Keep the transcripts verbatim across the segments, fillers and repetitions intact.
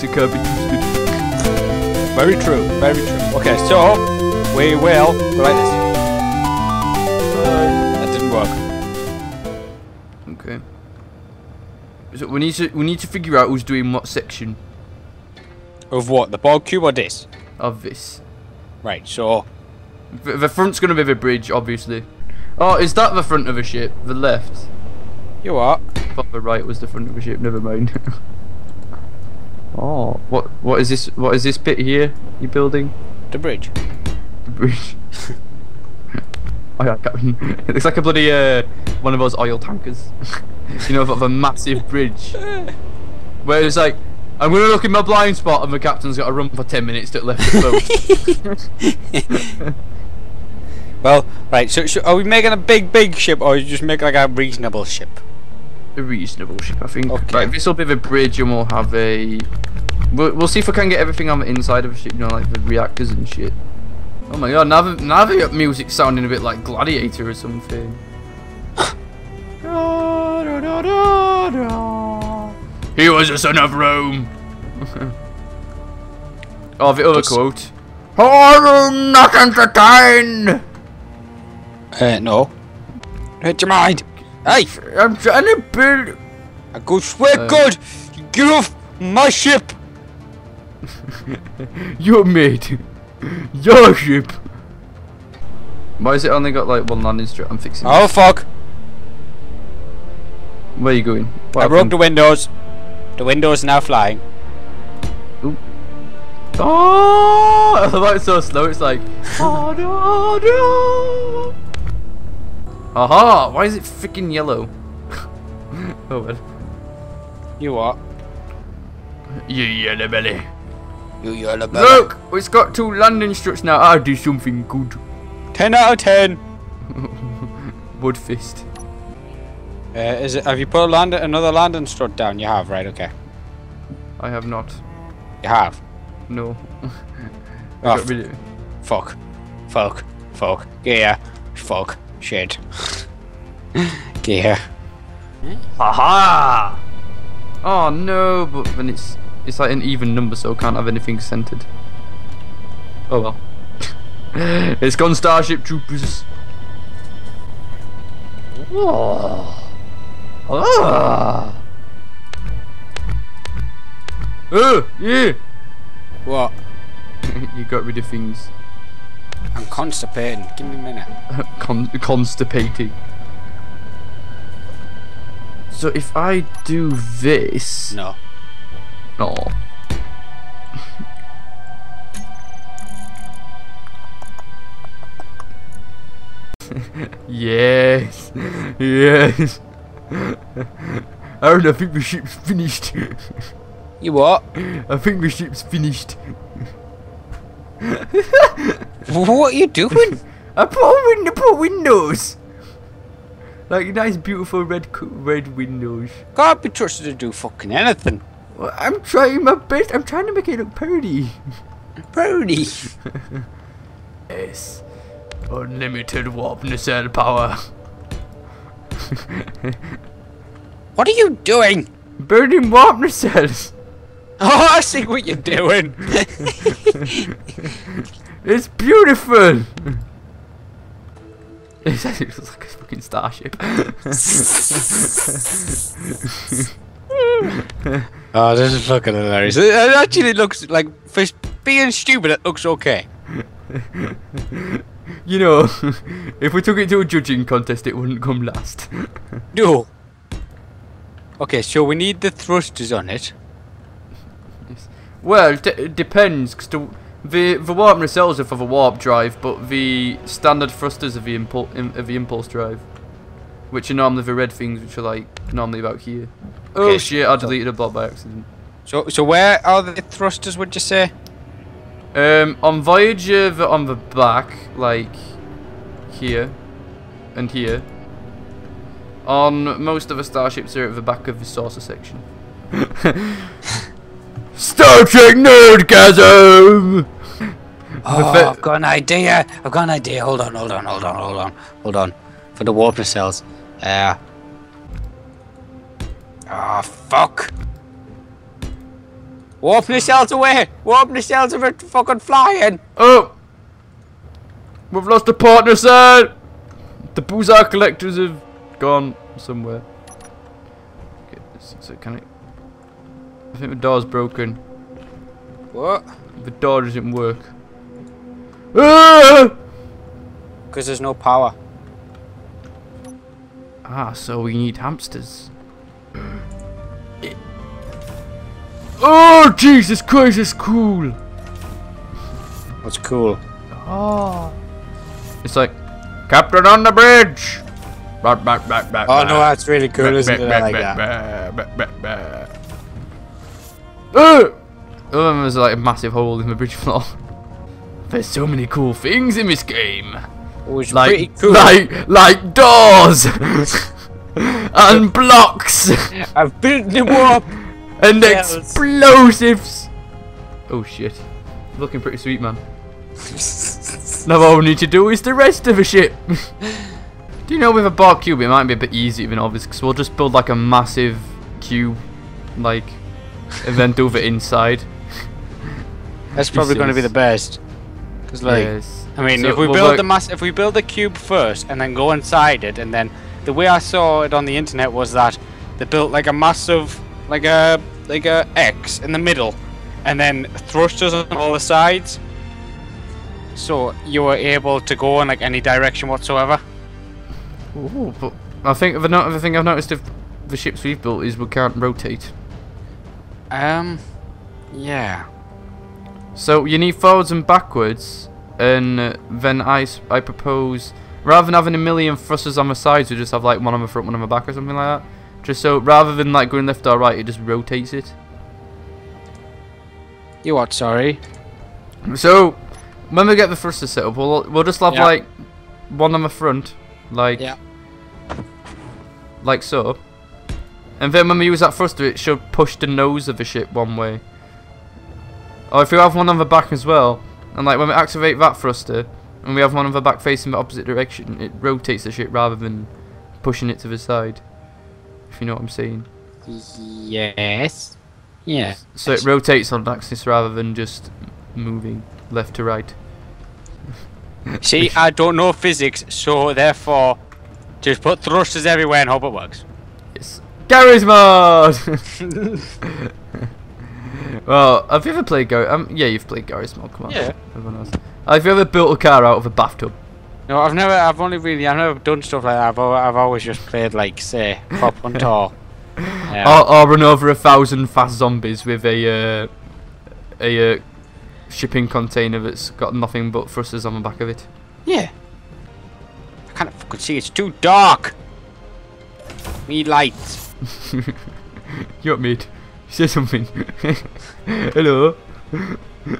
to come. Very true, very true. Okay, so we will try this. Uh, that didn't work. Okay. So we need to we need to figure out who's doing what section. Of what? The ball cube or this? Of this. Right. So the, the front's gonna be the bridge, obviously. Oh, is that the front of a ship? The left. You are. I thought the right was the front of a ship. Never mind. Oh, what? What is this? What is this bit here? You building? The bridge. The bridge. Oh yeah, Captain. It looks like a bloody uh, one of those oil tankers. You know, of a massive bridge. Where it's like, I'm gonna look in my blind spot, and the captain's got to run for ten minutes to left the boat. Well, right. So, so, are we making a big, big ship, or are you just making like a reasonable ship? A reasonable ship, I think. Okay. Right, this will be the bridge, and we'll have a. We'll, we'll see if we can get everything on the inside of the ship, you know, like the reactors and shit. Oh my god, now the, now the music sounding a bit like Gladiator or something. Da, da, da, da, da. He was a son of Rome. Oh, the other just... quote. Horror, not entertain. Uh, no. Hit your mind. Hey, I'm trying to build. I go swear um, God, you get off my ship. Your mate, your ship. Why is it only got like one landing strip? I'm fixing. Oh this. Fuck! Where are you going? What I happened? Broke the windows. The windows now flying. Ooh. Oh! I thought it's so slow. It's like. Oh no! No. Aha! Why is it freaking yellow? Oh well. You what? You yellow belly. You yellow belly. Look! It's got two landing strips now. I'll do something good. ten out of ten. Wood fist. Uh, is it? Have you put a land another landing strip down? You have, right? Okay. I have not. You have? No. Oh, really... Fuck. Fuck. Fuck. Yeah. Fuck. Shit. Yeah. Haha! Oh no, but then it's it's like an even number, so can't have anything centered. Oh well. It's gone, Starship Troopers. Oh. Ah. Oh yeah. What? You got rid of things. I'm constipating. Give me a minute. Con constipating. So if I do this, no, no. Yes, yes. Aaron, I think the ship's finished. You what? I think the ship's finished. What are you doing? I put window, put windows. Like nice, beautiful red, red windows. Can't be trusted to do fucking anything. Well, I'm trying my best. I'm trying to make it look pretty. Pretty. Yes. Unlimited warp nacelle power. What are you doing? Building warp nacelles. Oh, I see what you're doing. It's beautiful. It actually looks like a fucking starship. Oh, this is fucking hilarious. It actually looks like, for being stupid, it looks okay. You know, if we took it to a judging contest, it wouldn't come last. No. Okay, so we need the thrusters on it. Well, d it depends, because the, the the warp nacelles are for the warp drive, but the standard thrusters are the impul in, are the impulse drive, which are normally the red things, which are like normally about here. Okay, oh shit! I deleted a block by accident. So, so where are the thrusters? Would you say? Um, on Voyager, they're on the back, like here and here. On most of the starships, they're at the back of the saucer section. Star Trek Nerdgasm! Oh, I've got an idea! I've got an idea! Hold on, hold on, hold on, hold on, hold on. For the warp nacelles. Uh. Ah, oh, fuck! We'll open the shells away! We'll open the shells if it's fucking flying! Oh! We've lost a partner, sir! The Boozar collectors have gone somewhere. Okay, so can it? I think the door's broken. What? The door doesn't work. Ah! Because there's no power. Ah, so we need hamsters. Oh, Jesus Christ, it's cool! What's cool? Oh. It's like, Captain on the bridge! Back, back, back, back. Oh, no, that's really cool, back, isn't back, it? Back, like back, that. Back, back, back, back. Oh! Oh, there's like a massive hole in the bridge floor. There's so many cool things in this game. Oh, it's like, pretty cool. Like, like doors! And blocks! I've built them up! And yes. Explosives! Oh shit. Looking pretty sweet, man. Now all we need to do is the rest of the ship. Do you know with a bar cube it might be a bit easier than obvious because we'll just build like a massive cube like and then do the inside. That's probably going to be the best. Cause like yes. I mean so if we we'll build work. the mass if we build the cube first and then go inside it, and then the way I saw it on the internet was that they built like a massive Like a like a X in the middle, and then thrusters on all the sides, so you were able to go in like any direction whatsoever. Ooh, but I think the, the thing I've noticed of the ships we've built is we can't rotate. Um, yeah. So you need forwards and backwards, and uh, then I I propose rather than having a million thrusters on the sides, we just have like one on the front, one on the back, or something like that. Just so, rather than like going left or right, it just rotates it. You what? Sorry. So, when we get the thruster set up, we'll we'll just have yeah. like one on the front, like yeah. like so. And then when we use that thruster, it should push the nose of the ship one way. Or if you have one on the back as well, and like when we activate that thruster, and we have one on the back facing the opposite direction, it rotates the ship rather than pushing it to the side. If you know what I'm saying. Yes. Yeah. So it rotates on an axis rather than just moving left to right. See, I don't know physics, so therefore, just put thrusters everywhere and hope it works. Yes. Garry's Mod! Well, have you ever played Garry? Um, yeah, you've played Garry's Mod. Come on. Yeah. Everyone else. Have you ever built a car out of a bathtub? No, I've never, I've only really, I've never done stuff like that, but I've always just played like, say, Prop Hunt or, um, or... Or run over a thousand fast zombies with a, uh, a uh, shipping container that's got nothing but thrusters on the back of it. Yeah. I can't fucking see, it's too dark. Need lights. You're mid. Say something. Hello.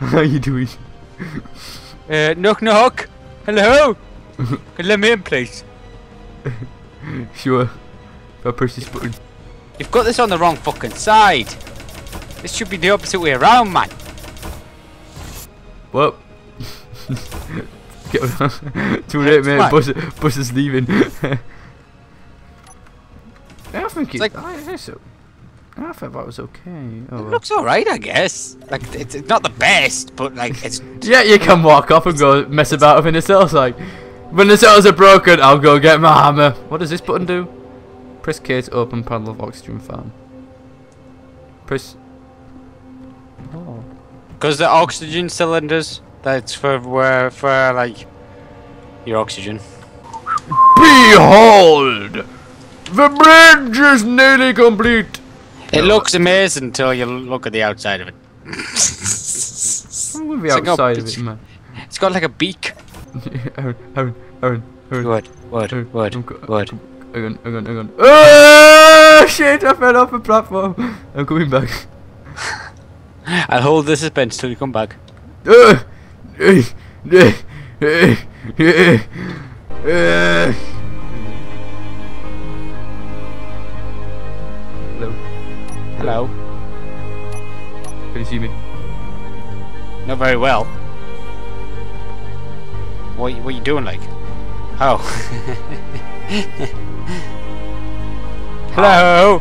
How are you doing? Uh, knock knock. Hello! Let me in, please. Sure. I'll press this button. You've got this on the wrong fucking side. This should be the opposite way around, man. Well. Get too late, man. Bus, bus is leaving. I don't think it's. It, like, I think so. I thought that was okay. Oh, it well. Looks alright, I guess. Like, it's, it's not the best, but like, it's... Yeah, you can walk off and go mess about with the cells, like... When the cells are broken, I'll go get my hammer. What does this button do? Press K to open panel of oxygen farm. Press... Oh. Because the oxygen cylinders, that's for, uh, for like, your oxygen. Behold! The bridge is nearly complete! It looks amazing until you look at the outside of it. I'm gonna be outside like, oh, of it, man. It's got like a beak. Aaron, Aaron, Aaron, Aaron. What? What? Aaron, what? What? Hang on, hang on, hang on. Oh shit! I fell off a platform. I'm coming back. I'll hold the suspense till you come back. Hello. Can you see me? Not very well. What are you, what are you doing, like? Oh. Hello.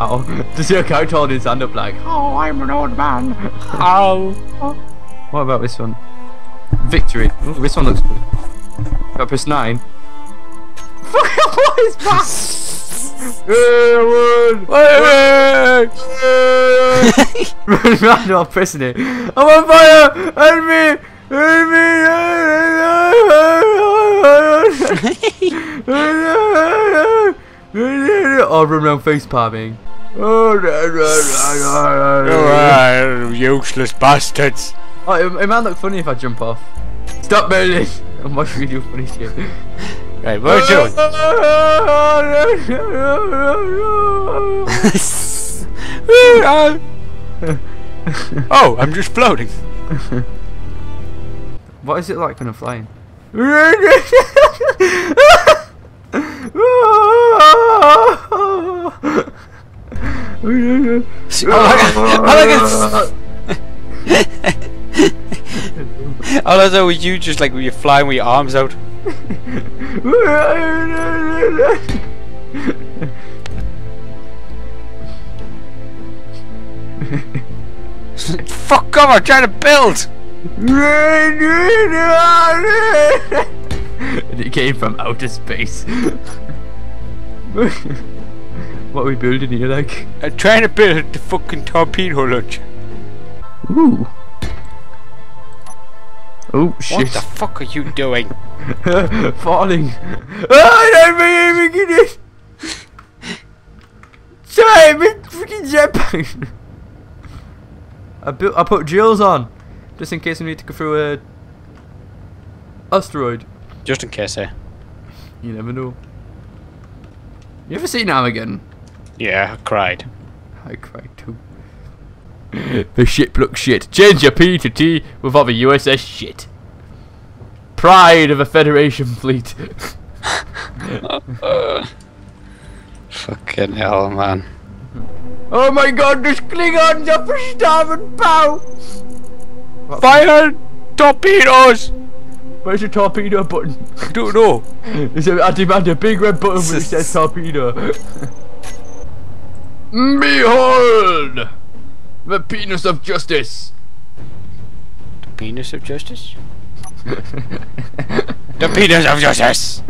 Oh, does your coat hold his hand up like, oh, I'm an old man. Ow. Oh. What about this one? Victory. Ooh, this one looks cool. Got to press nine. What is that? Hey, wait, wait. I'm not pressing it. I'm on fire. Help me. Help me. Oh, run around face palming. Oh, useless bastards. Oh, it, it might look funny if I jump off. Stop building. I'm watching you do funny shit. Right, what are you doing? Oh, I'm just floating. What is it like when I'm flying? See, all I can, all I saw was you just like you flying with your arms out. Fuck off! I'm trying to build. It came from outer space. What are we building here, like? I'm trying to build the fucking torpedo launcher. Ooh. Oh shit. What the fuck are you doing? Falling. Oh, I don't even get it. Sorry, I'm in freaking Japan. I built. I put drills on, just in case we need to go through a asteroid. Just in case, eh? You never know. You ever seen Armageddon? Yeah, I cried. I cried too. The ship looks shit. Change your P to T with all the U S S shit. Pride of a Federation fleet. uh, uh, fucking hell, man. Oh my god, there's Klingons up for starving pow! Fire torpedoes! Where's your torpedo button? I don't know. A, I demand a big red button which says torpedo. Behold! The penis of justice! The penis of justice? The penis of justice!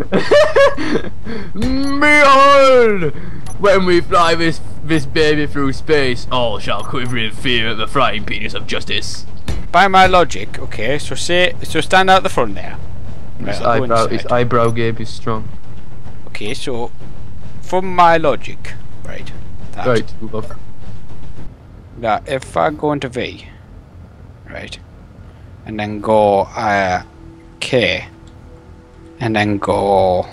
Behold! When we fly this, this baby through space, all shall quiver in fear at the flying penis of justice. By my logic, okay, so say, so stand out the front there. Right, his, eyebrow, his eyebrow gap is strong. Okay, so from my logic, right? That, right. Now, if I go into V, right, and then go uh, K, and then go.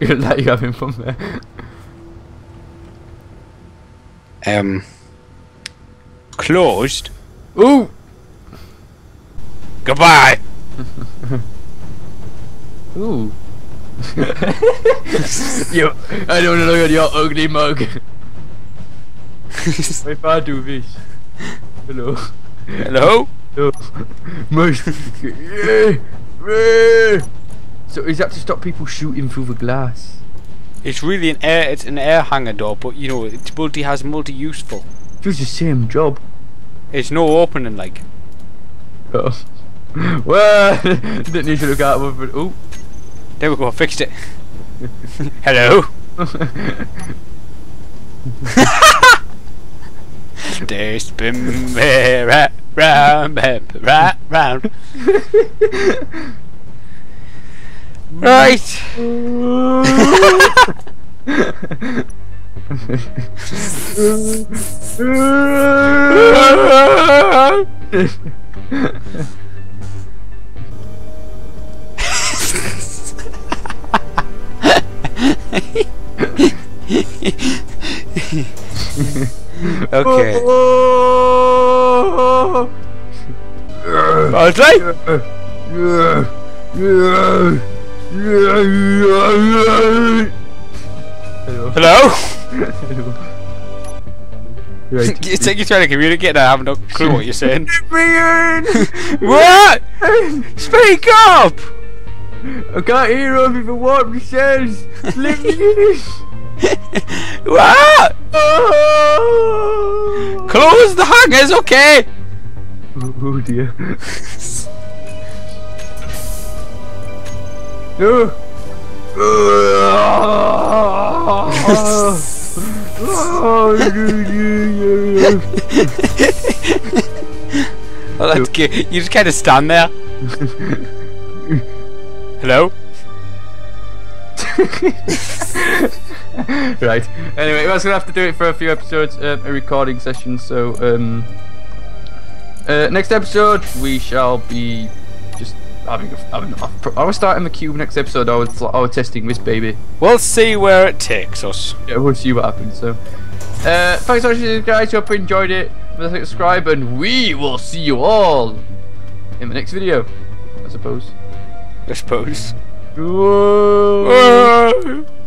You're like you having fun there. Um, closed. Ooh. Goodbye. Ooh. You, I don't want to look at your ugly mug. If I do this. Hello. Hello. Hello. So is that to stop people shooting through the glass? It's really an air. It's an air hangar door, but you know it's multi has multi useful. It's the same job. It's no opening like. Oh. Well, didn't need to look out of it. Oh, there we go. I fixed it. Hello. They spin me right round, right round. Right. Okay. Oh, I like. Hello. Hello. Right. It's like you're trying to communicate and I have no clue what you're saying. What? Speak up! I can't hear him if I want what he says. Leave me. Ah! Oh! Close the hangers, okay? Oh, oh dear. No! Oh, that's cute. You just kind of stand there. Hello? Right. Anyway, that's gonna have to do it for a few episodes, um, a recording session. So, um, uh, next episode we shall be just having. A, having a, I was starting the cube next episode. I was, I was testing this baby. We'll see where it takes us. Yeah, we'll see what happens. So, uh, thanks so much, guys. Hope you enjoyed it. Subscribe, and we will see you all in the next video. I suppose. I suppose. Whoa. Whoa.